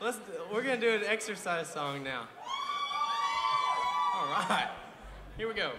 We're gonna do an exercise song now. All right, here we go.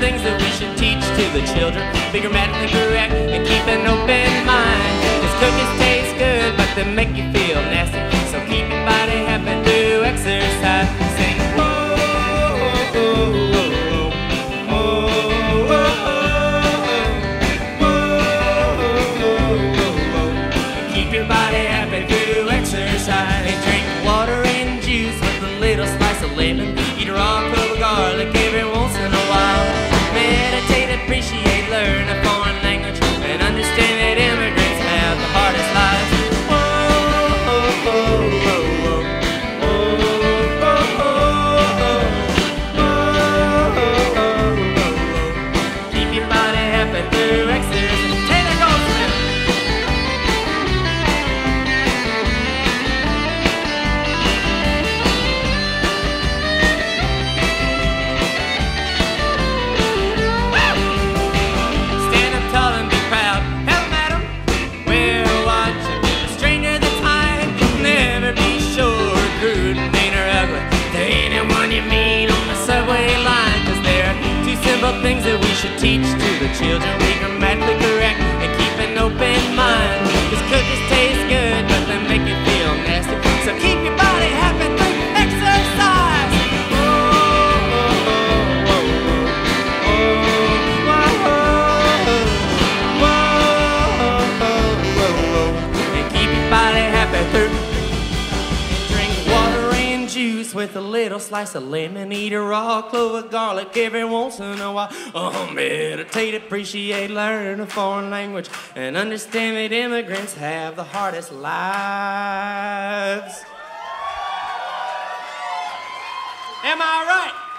Things that we should teach to the children: grammatically correct and keep an open mind. Cause cookies taste good, but they make you feel nasty. So keep your body happy through exercise. Sing, whoa, whoa, whoa, whoa, whoa, whoa, whoa, whoa, whoa, whoa. And keep your body happy through exercise. And drink water and juice with a little slice of lemon. Eat raw cold garlic every once in a while. Appreciate, learn a foreign language, and understand that immigrants have the hardest lives. Whoa, oh, oh, oh, oh, oh, oh, oh, oh, oh. Keep your body happy through exercise. Taylor Goldsmith. Things that we should teach to the children: be grammatically correct and keep an open mind. Cause cookies taste good, but they make you feel nasty. So keep your body happy through exercise. Oh, oh, oh, oh, oh, oh, whoa, whoa, whoa, whoa. And keep your body happy through. Drink water and juice with a little slice of lemon. Eat a raw clove of garlic every once in a while. Oh, meditate, appreciate, learn a foreign language, and understand that immigrants have the hardest lives. Am I right?